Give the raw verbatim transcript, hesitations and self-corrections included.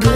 Good.